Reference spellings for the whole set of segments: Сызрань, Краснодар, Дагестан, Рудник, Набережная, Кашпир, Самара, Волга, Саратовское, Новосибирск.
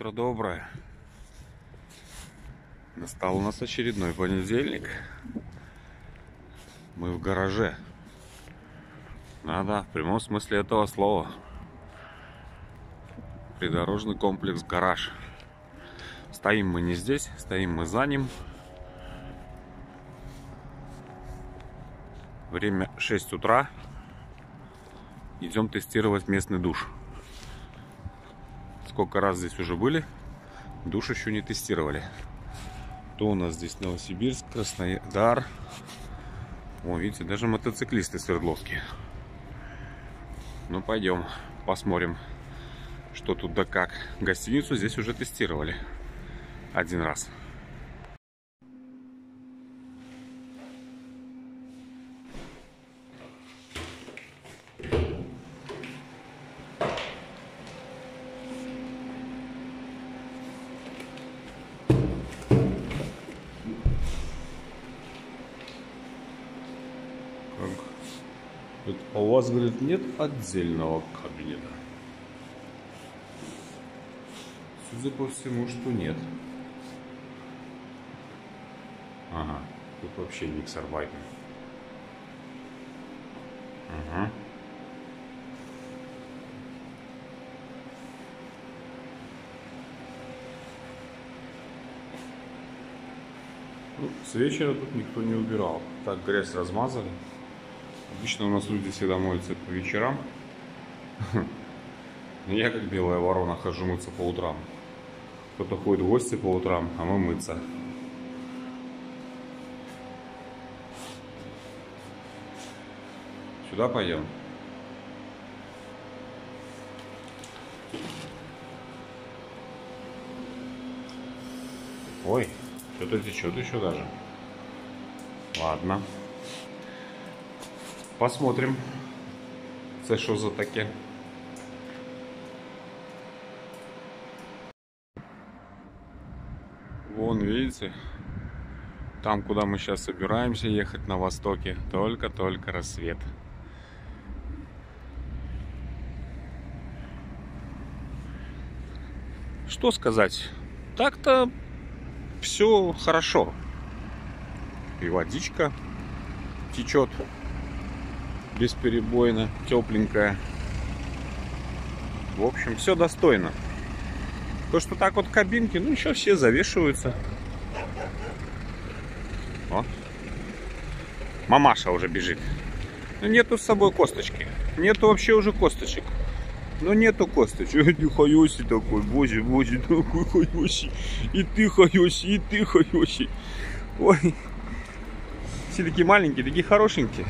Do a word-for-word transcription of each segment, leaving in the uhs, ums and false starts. Утро доброе. Настал у нас очередной понедельник. Мы в гараже. Да-да, в прямом смысле этого слова. Придорожный комплекс гараж. Стоим мы не здесь, стоим мы за ним. Время шесть утра. Идем тестировать местный душ. Сколько раз здесь уже были, душ еще не тестировали. То у нас здесь Новосибирск, Краснодар. О, видите, даже мотоциклисты свердловские. Ну, пойдем, посмотрим, что тут да как. Гостиницу здесь уже тестировали один раз. А у вас, говорит, нет отдельного кабинета? Судя по всему, что нет. Ага, тут вообще миксер-байк. Ага. Ну, с вечера тут никто не убирал. Так грязь размазали. Обычно у нас люди всегда моются по вечерам. Я, как белая ворона, хожу мыться по утрам. Кто-то ходит в гости по утрам, а мы мыться. Сюда пойдем. Ой, что-то течет еще даже. Ладно. Посмотрим, це що за таке. Вон, видите, там, куда мы сейчас собираемся ехать на востоке, только-только рассвет. Что сказать? Так-то все хорошо. И водичка течет. Бесперебойно, тепленькая. В общем, все достойно. То, что так вот кабинки, ну еще все завешиваются. О. Мамаша уже бежит. Ну, нету с собой косточки. Нету вообще уже косточек. Ну, нету косточек. Ты хайоси такой, боже, боже, такой хайоси. И ты хайоси, и ты хайоси. Ой. Все такие маленькие, такие хорошенькие.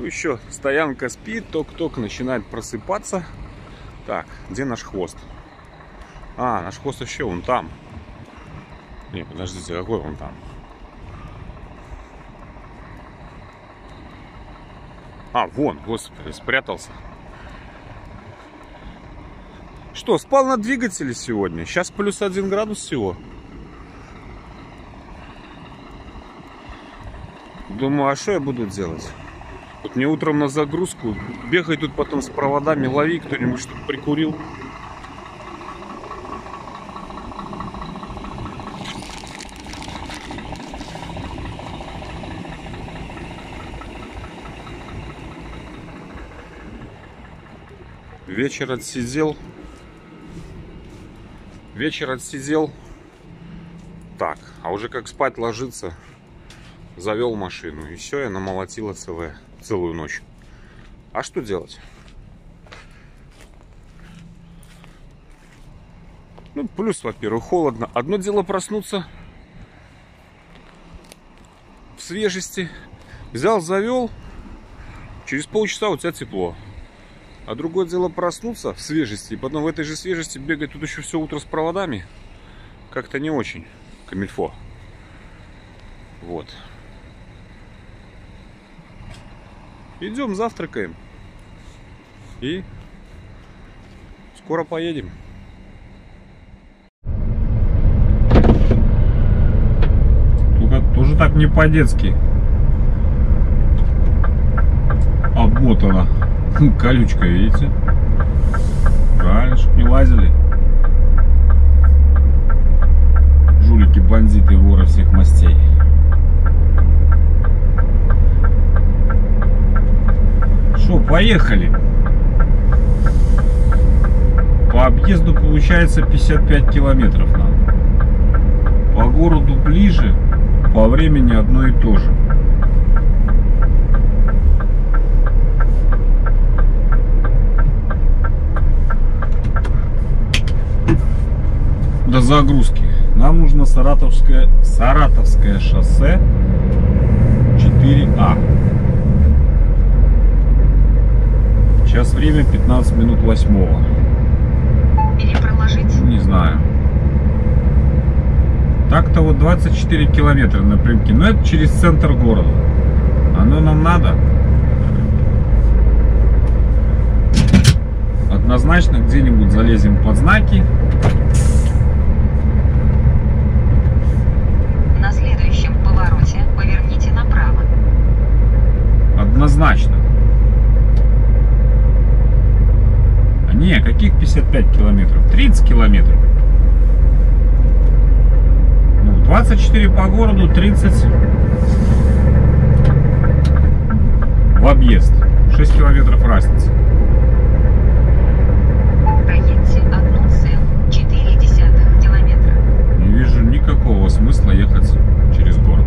Еще стоянка спит, ток-ток начинает просыпаться. Так, где наш хвост? А, наш хвост еще вон там. Не, подождите, какой вон там? А, вон, господи, спрятался. Что, спал на двигателе сегодня? Сейчас плюс один градус всего. Думаю, а что я буду делать? Вот мне утром на загрузку, бегай тут потом с проводами, лови кто-нибудь, чтобы прикурил. Вечер отсидел. Вечер отсидел. Так, а уже как спать ложиться, завел машину. И все, я намолотила целое. Целую ночь. А что делать? Ну, плюс, во-первых, холодно. Одно дело проснуться в свежести. Взял, завел. Через полчаса у тебя тепло. А другое дело проснуться в свежести. И потом в этой же свежести бегать тут еще все утро с проводами. Как-то не очень камильфо. Вот. Идем завтракаем и скоро поедем. Только тоже так не по-детски обмотана колючка, видите? Правильно. нормально, чтоб не лазили. Жулики, бандиты, воры всех мастей. Что, поехали. По объезду получается пятьдесят пять километров нам. По городу ближе, по времени одно и то же. До загрузки нам нужно Саратовское, Саратовское шоссе четыре А. Сейчас время пятнадцать минут восьмого. Или проложить? Не знаю. Так-то вот двадцать четыре километра на прямке. Но это через центр города. Оно нам надо? Однозначно где-нибудь залезем под знаки. На следующем повороте поверните направо. Однозначно. Не, каких пятьдесят пять километров? тридцать километров. Ну, двадцать четыре по городу, тридцать в объезд. шесть километров разница. Проедьте одну целую четыре десятых километра. Не вижу никакого смысла ехать через город.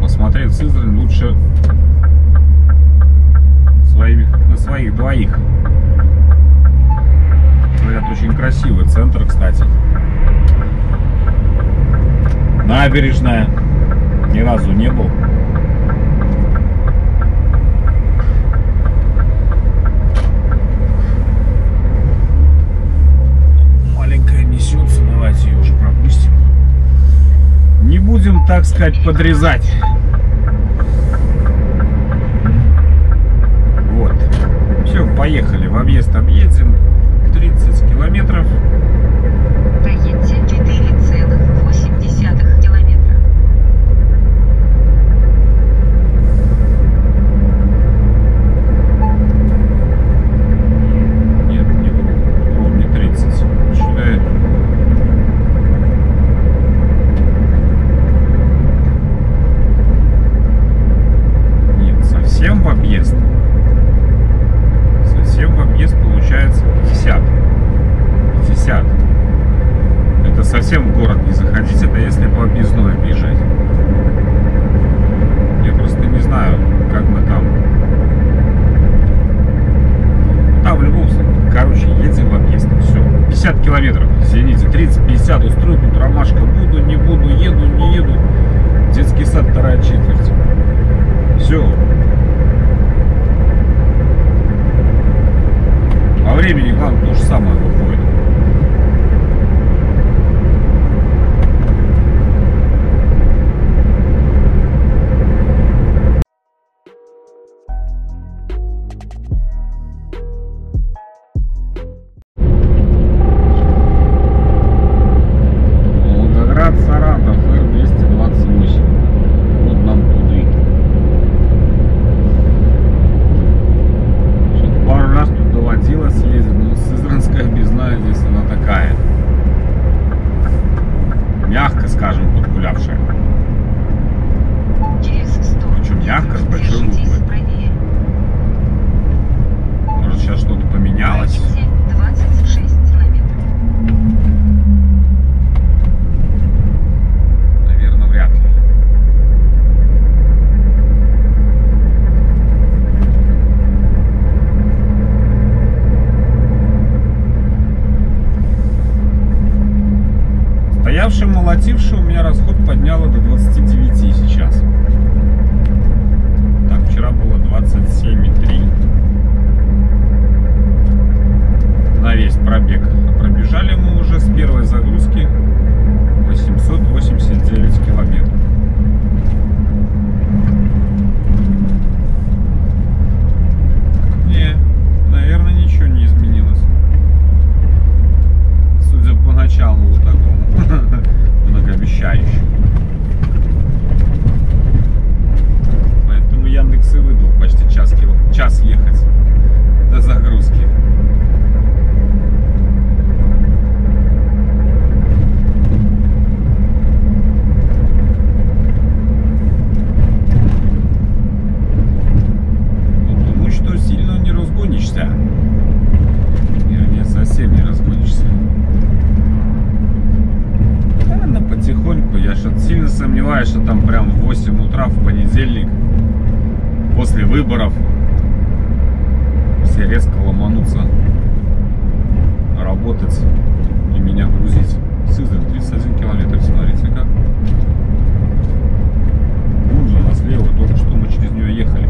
Посмотреть Сызрань лучше на своих двоих. Говорят, очень красивый центр, кстати. Набережная. Ни разу не был. Маленькая несется. Давайте ее уже пропустим. Не будем, так сказать, подрезать. Все, поехали. В объезд объедем тридцать километров. Проедьте четыре целых восемь десятых километра. Нет, не вру, не тридцать. Считаю. Нет, совсем в объезд. В объезд получается пятьдесят. пятьдесят. Это совсем в город не заходить, это если по объездной объезжать. Я просто не знаю, как мы там. Там в любом случае, короче, едем в объезд. Все. пятьдесят километров. Извините, тридцать-пятьдесят устрою, тут ромашка. Буду, не буду, еду, не еду. Детский сад, вторая четверть. Все. По времени вам то же самое выходит. Молотивший у меня расход подняло до двадцати девяти сейчас. Так, вчера было двадцать семь и три на весь пробег. А пробежали мы уже с первой загрузки восемьсот восемьдесят девять километров. Не, наверное, ничего не изменилось. Судя по началу вот такому. Многообещающих. Поэтому Яндекс и выдал почти час, час ехать до загрузки. я что-то сильно сомневаюсь, что там прям в восемь утра в понедельник после выборов все резко ломанутся работать и меня грузить. Сызрань, тридцать один километр, смотрите как. Вон же она слева, только что мы через нее ехали.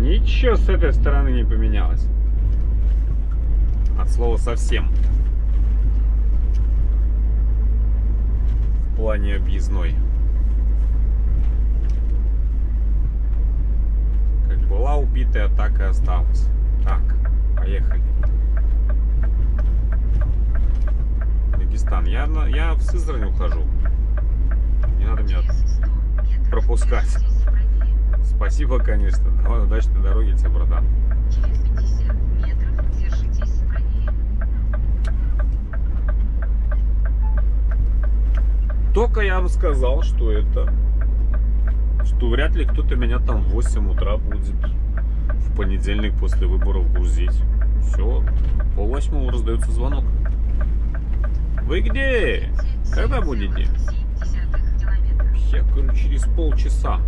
Ничего с этой стороны не поменялось. От слова совсем. В плане объездной. Как была убитая, так и осталась. Так, поехали. Дагестан. Я, я в Сызрань ухожу. Не надо меня пропускать. Спасибо, конечно. Давай, удачи на дороге тебе, братан. Через пятьдесят метров держитесь правее. Только я вам сказал, что это... Что вряд ли кто-то меня там в восемь утра будет в понедельник после выборов грузить. Все, пол восьмого раздается звонок. Вы где? Когда будете? Я говорю, через полчаса.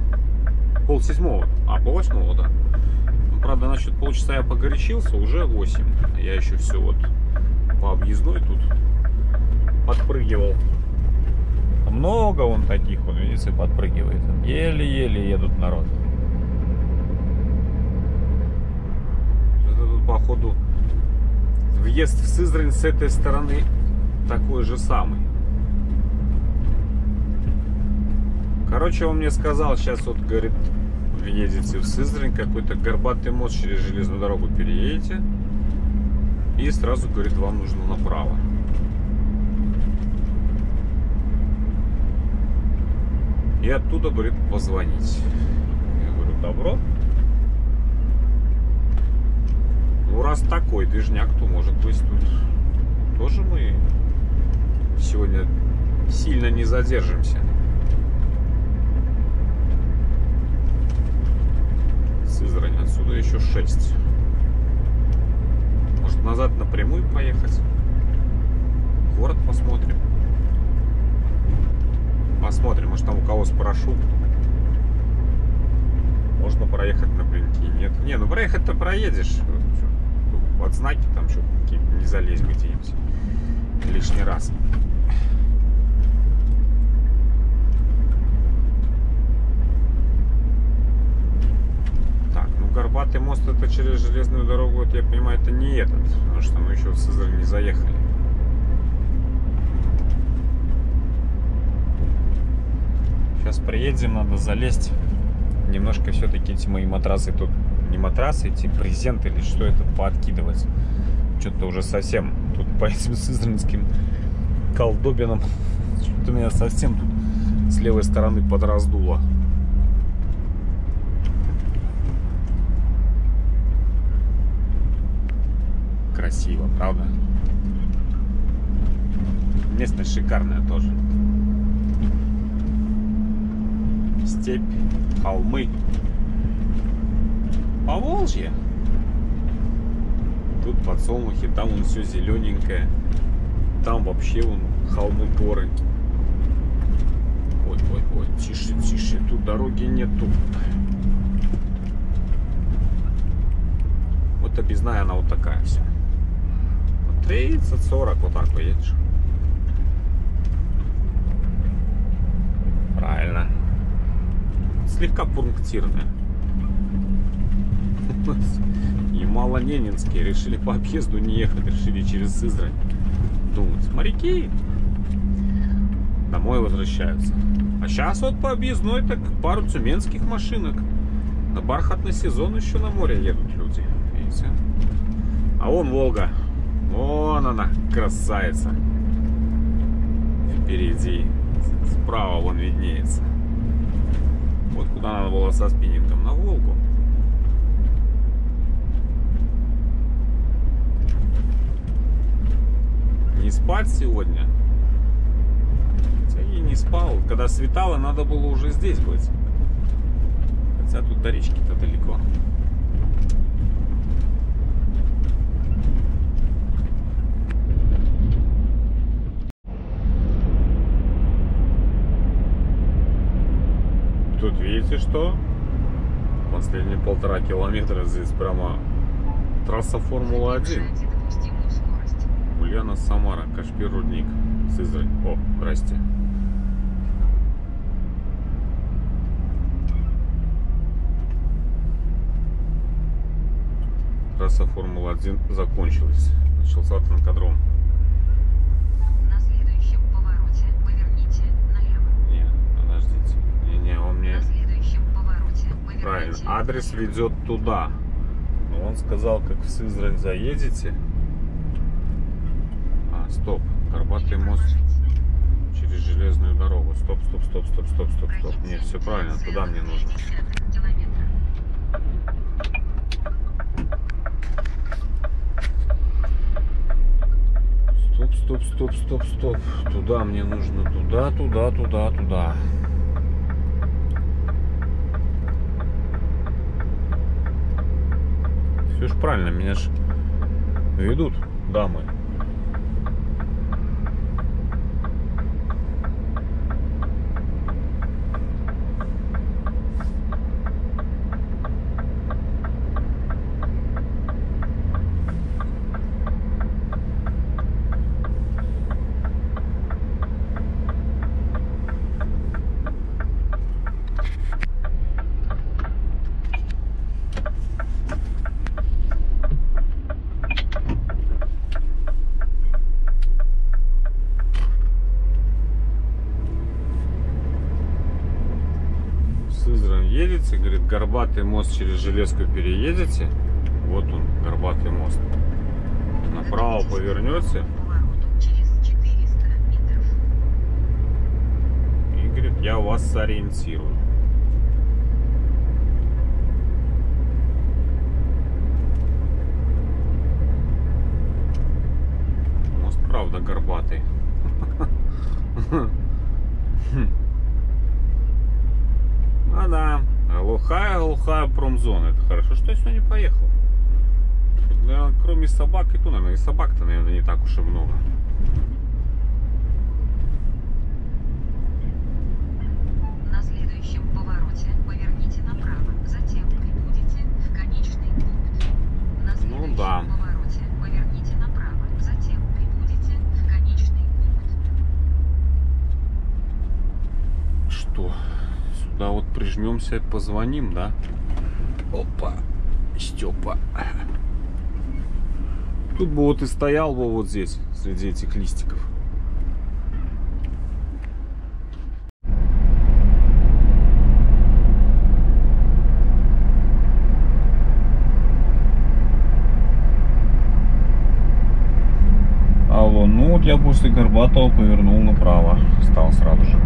Пол седьмого, а пол восьмого, да. Ну, правда, насчет полчаса я погорячился, уже восемь. Я еще все вот по объездной тут подпрыгивал. Много вон таких, вон, видите, подпрыгивает. Еле-еле едут народ. Это тут, походу, въезд в Сызрань с этой стороны такой же самый. Короче, он мне сказал, сейчас вот, говорит, въедете в Сызрань, какой-то горбатый мост через железную дорогу переедете. И сразу, говорит, вам нужно направо. И оттуда, говорит, позвонить. Я говорю, добро. Ну, раз такой движняк, то, может быть, тут тоже мы сегодня сильно не задержимся. Сызрань отсюда еще шесть. Может, назад напрямую поехать? Город посмотрим. Посмотрим, может, там у кого спрошу. Можно проехать напрямки. Нет. Не, ну проехать-то проедешь. Под знаки там что какие-то не залезь где-нибудь. Лишний раз. Горбатый мост это через железную дорогу, это, я понимаю, это не этот, потому что мы еще в Сызрань не заехали. Сейчас приедем, надо залезть. Немножко все-таки эти мои матрасы тут не матрасы, эти презенты или что это, пооткидывать. Что-то уже совсем тут по этим сызранским колдобинам что-то меня совсем тут с левой стороны подраздуло. Красиво, правда? Местность шикарная тоже. Степь, холмы. Поволжье. Тут подсолнухи, там вон все зелененькое. Там вообще вон холмы, горы. Ой, ой, ой, тише, тише, тут дороги нету. Вот объездная она вот такая вся. тридцать-сорок вот так поедешь. Правильно. Слегка пунктирная. Ямало-Ненецкие решили по объезду не ехать, решили через Сызрань. Думают, моряки домой возвращаются. А сейчас вот по объездной так пару тюменских машинок. На бархатный сезон еще на море едут люди. Видите? А вон Волга. Вон она, красавица. Впереди. Справа вон виднеется. Вот куда надо было со спиннингом, на Волгу. Не спать сегодня. Хотя я не спал. Когда светало, надо было уже здесь быть. Хотя тут до речки-то далеко. Тут видите что? Последние полтора километра здесь прямо трасса Формула один. Ульяна, Самара, Кашпир, Рудник, Сызрань. О, здрасте. Трасса Формула один закончилась. Начался танкодром. На следующем повороте поверните налево. Не, подождите. Не-не, он мне... На следующем повороте поверните... Правильно, адрес ведет туда. Но он сказал, как в Сызрань заедете... Стоп, Горбатый мост через железную дорогу. Стоп, стоп, стоп, стоп, стоп, стоп, стоп. Нет, все правильно, туда мне нужно. Стоп, стоп, стоп, стоп, стоп. Туда мне нужно, туда, туда, туда, туда. Все ж правильно, меня ж ведут, дамы. Говорит, Горбатый мост через железку переедете. Вот он, Горбатый мост. Направо повернете. И говорит, я вас сориентирую. Мост, правда, горбатый. А да. Глухая-глухая промзона. Это хорошо, что я сюда не поехал. Наверное, кроме собак и то, наверное, и собак-то, наверное, не так уж и много. На следующем повороте поверните направо, затем прибудете в конечный пункт. На следующем ну, да. повороте поверните направо, затем прибудете в конечный пункт. Что? Да вот прижмемся и позвоним, да? Опа, Степа. Тут бы вот и стоял бы вот здесь, среди этих листиков. я после Горбатова повернул направо, стал сразу же.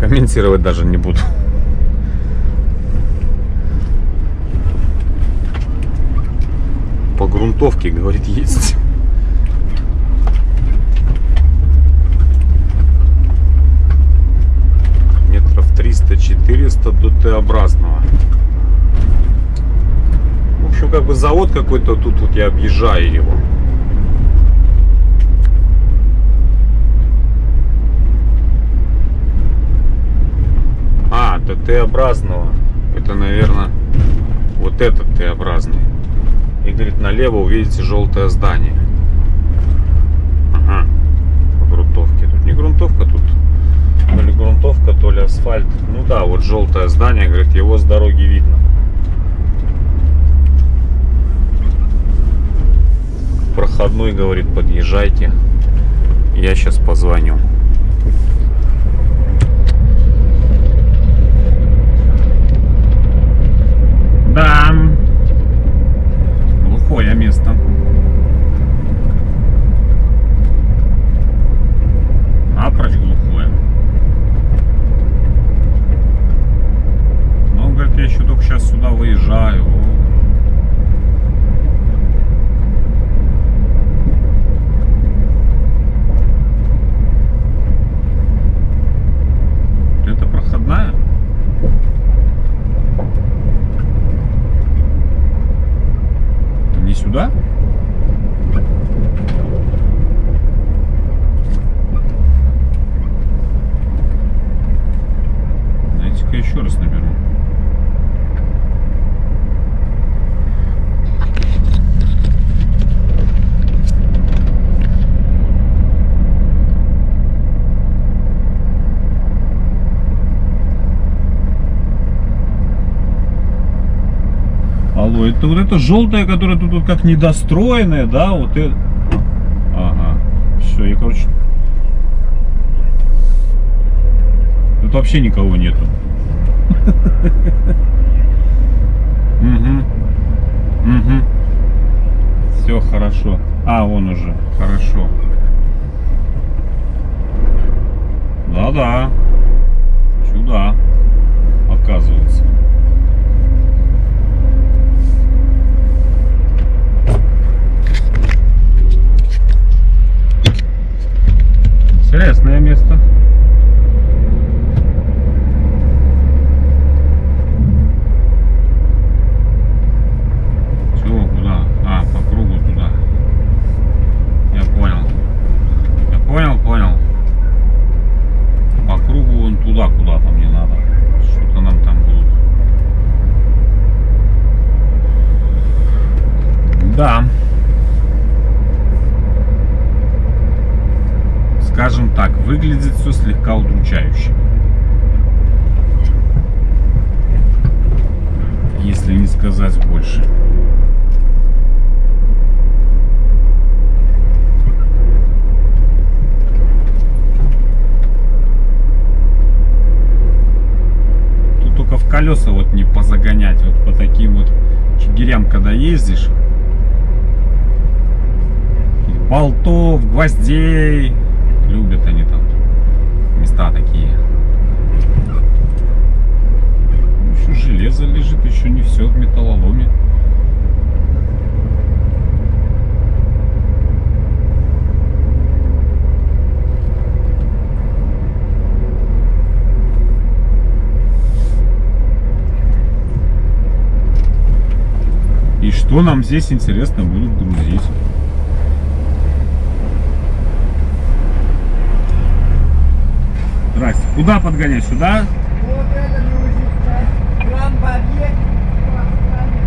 Комментировать даже не буду. По грунтовке, говорит, есть. Метров триста-четыреста до Т-образного. В общем, как бы завод какой-то тут, вот я объезжаю его. Т-образного, это, наверное, вот этот Т-образный. И, говорит, налево увидите желтое здание. Ага, по грунтовке. Тут не грунтовка, тут то ли грунтовка, то ли асфальт. Ну да, вот желтое здание, говорит, его с дороги видно. Проходной, говорит, подъезжайте. Я сейчас позвоню. Да, глухое место. Напрочь глухое. Ну, говорит, я еще только сейчас сюда выезжаю. Это проходная? Сюда? Давайте-ка еще раз наберу. Это вот это желтое, которое тут вот как недостроенное, да, вот это. Ага. Все, я, короче. Тут вообще никого нету. Угу. Угу. Все хорошо. А, вон уже. Хорошо. Да-да. Чудо. Оказывается. Интересное место. Чего? Куда? А, по кругу туда. Я понял. Я понял, понял. По кругу вон туда, куда там не надо. Что-то нам там будут. Да. Скажем так, выглядит все слегка удручающе. Если не сказать больше. Тут только в колеса вот не позагонять, вот по таким вот чигирям, когда ездишь. Болтов, гвоздей. Любят они там места такие. Еще железо лежит, еще не все в металлоломе. что нам здесь интересно будут грузить. Здрасте. Куда подгонять? Сюда? Вот это грузится. Кран в объект. Кран встанет.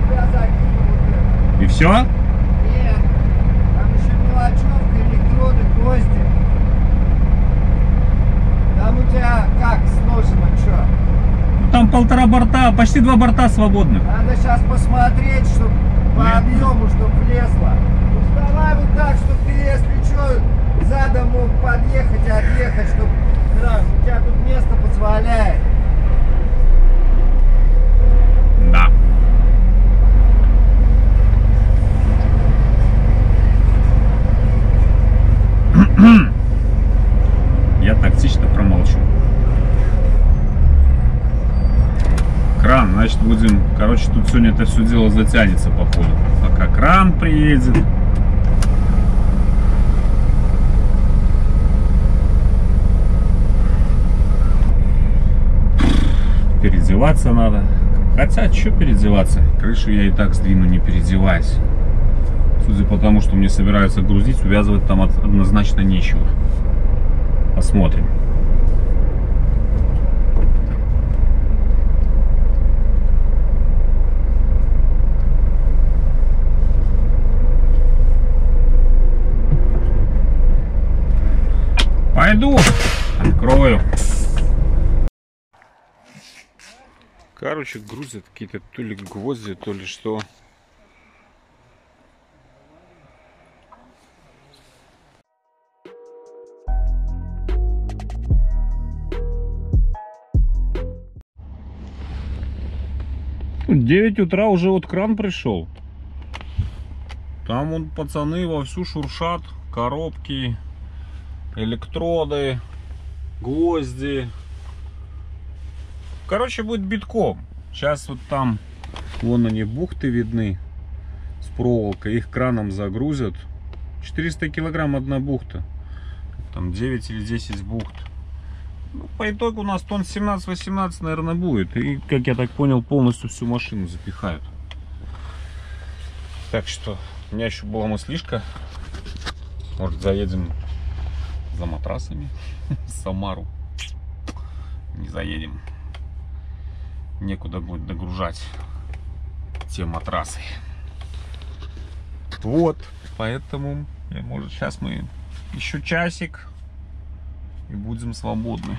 Тебя закинут. И все? Нет. Там еще мелочевка, электроды, гвозди. Там у тебя как сложено, что? Ну, там полтора борта, почти два борта свободных. Надо сейчас посмотреть, чтобы по объему, чтобы влезло. Уставай вот так, чтобы ты, если что, задом мог подъехать, отъехать, чтобы да, у тебя тут место позволяет. Да. Я тактично промолчу. Кран, значит, будем, короче, тут сегодня это все дело затянется, походу, пока кран приедет. Переодеваться надо. Хотя, что переодеваться? Крышу я и так сдвину, не переодеваясь. Судя по тому, что мне собираются грузить, увязывать там однозначно нечего. Посмотрим. Пойду открою. Короче, грузят какие-то то ли гвозди, то ли что. девять утра уже вот кран пришел. Там вон пацаны вовсю шуршат. Коробки, электроды, гвозди. Короче, будет битком. Сейчас вот там, вон они, бухты видны с проволокой. Их краном загрузят. четыреста килограмм одна бухта. Там девять или десять бухт. Ну, по итогу у нас тонн семнадцать-восемнадцать, наверное, будет. И, как я так понял, полностью всю машину запихают. Так что, у меня еще была мыслишка. Может, заедем за матрасами в Самару. Не заедем. Некуда будет догружать те матрасы. Вот, поэтому, может, сейчас мы еще часик и будем свободны.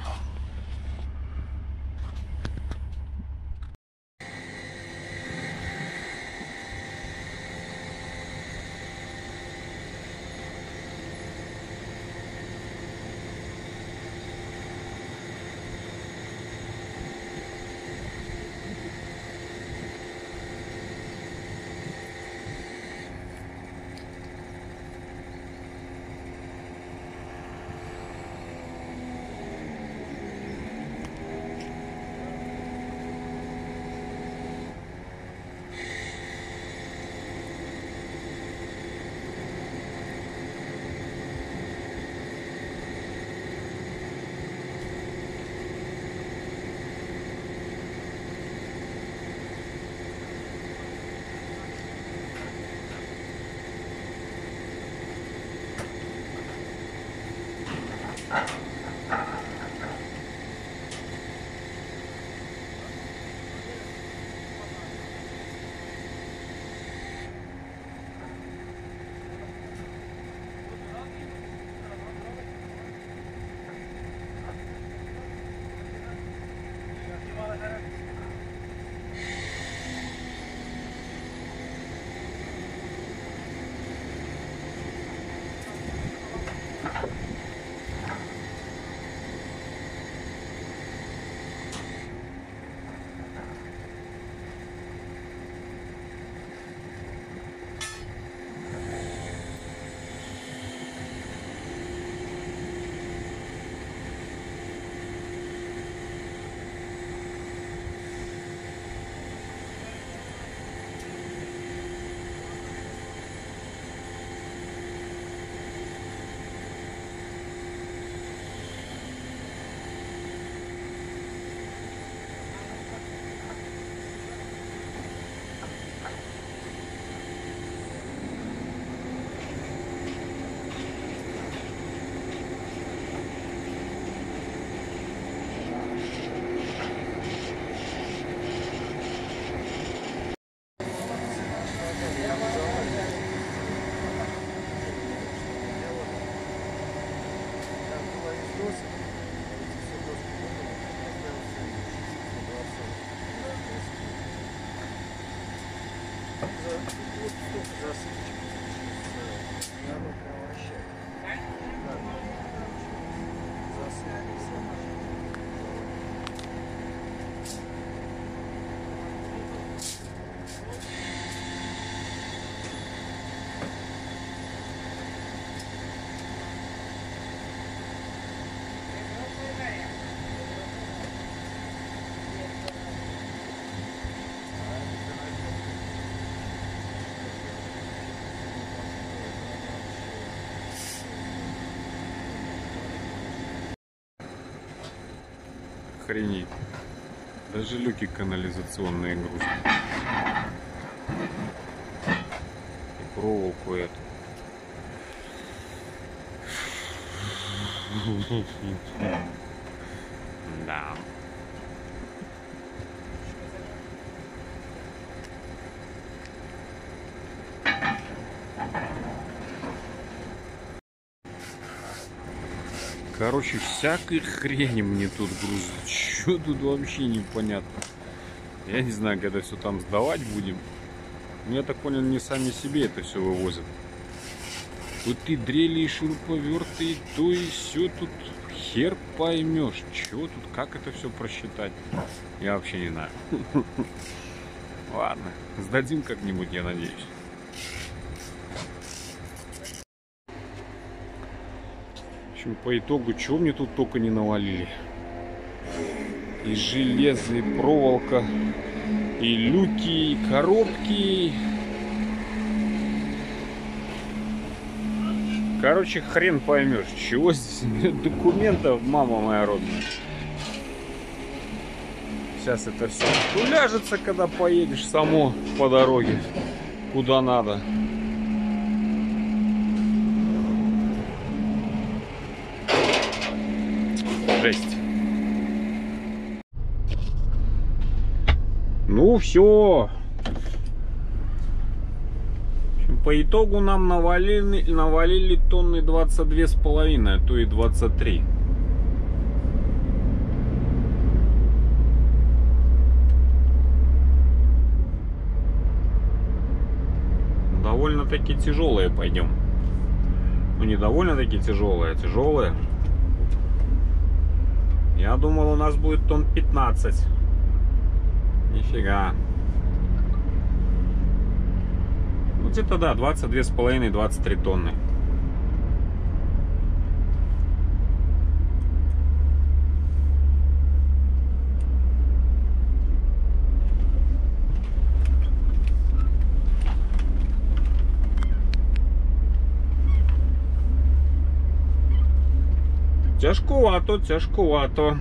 Охренеть. Даже люки канализационные грузят. И проволоку эту. Да. Короче, всякой хрени мне тут грузят. Что тут вообще непонятно. Я не знаю, когда все там сдавать будем. Я так понял, не сами себе это все вывозят. Тут и дрели, и шуруповерты, и то, и все. Тут хер поймешь. Чего тут, как это все просчитать? Я вообще не знаю. Ладно, сдадим как-нибудь, я надеюсь. По итогу, чего мне тут только не навалили. И железо, и проволока, и люки, и коробки. Короче, хрен поймешь, чего здесь нет документов, мама моя родная. Сейчас это все уляжется, когда поедешь само по дороге, куда надо. Ну все. По итогу нам навалили, навалили тонны двадцать две с половиной, а то и двадцать три. Довольно-таки тяжелые пойдем. Ну не довольно-таки тяжелые, а тяжелые. Я думал, у нас будет тонн пятнадцать. Нифига. Вот где-то, да, двадцать две с половиной — двадцать три тонны. Тяжковато, тяжковато.